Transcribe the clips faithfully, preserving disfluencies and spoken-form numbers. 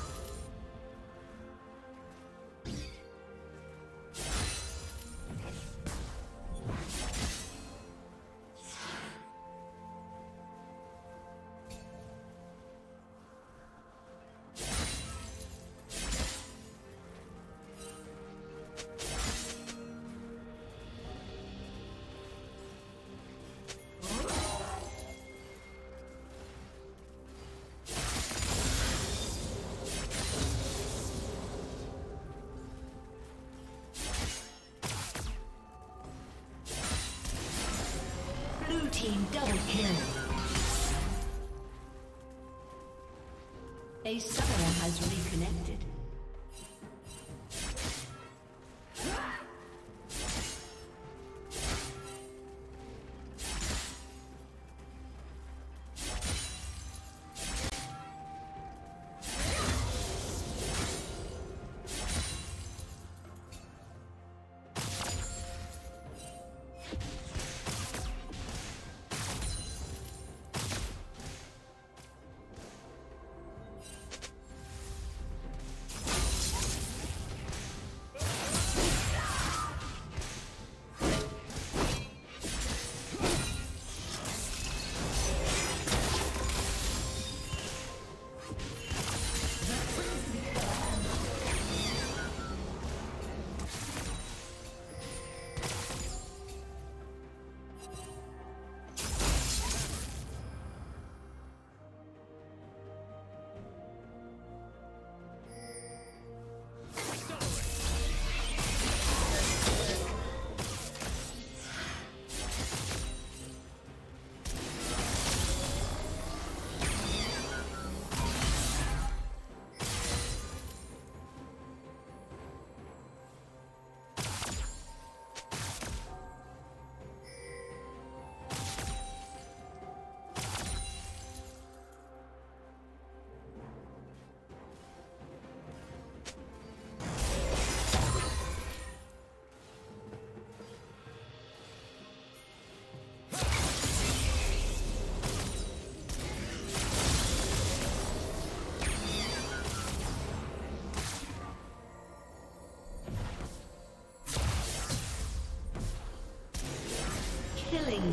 Double kill. A summoner has reconnected. Killing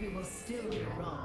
You will still be wrong.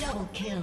Double kill.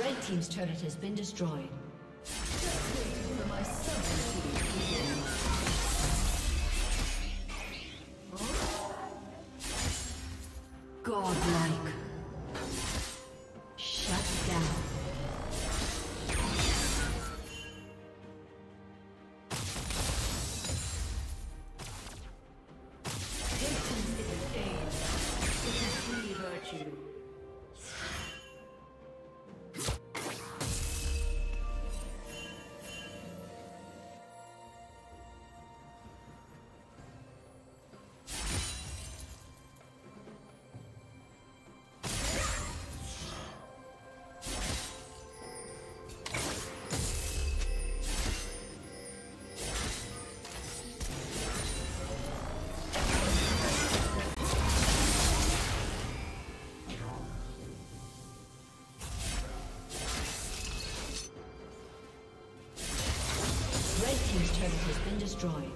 Red team's turret has been destroyed. Godlike. Shut down. Patience is a game. It is truly virtue. Destroyed.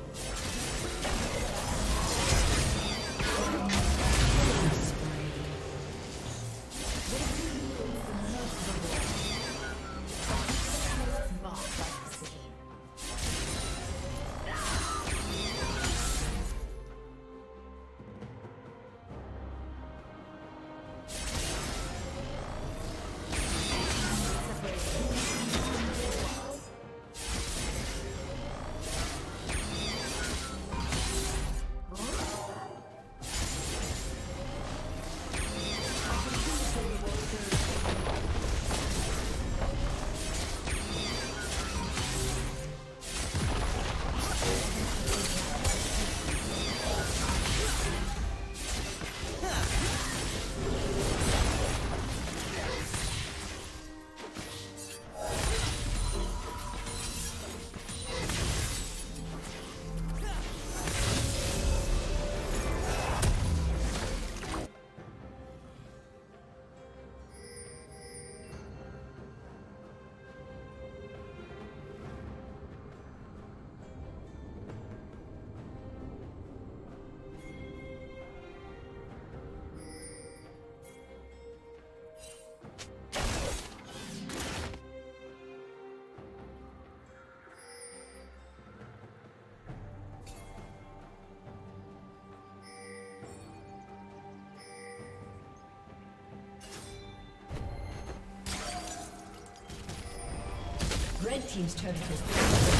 Red team's turret has been destroyed.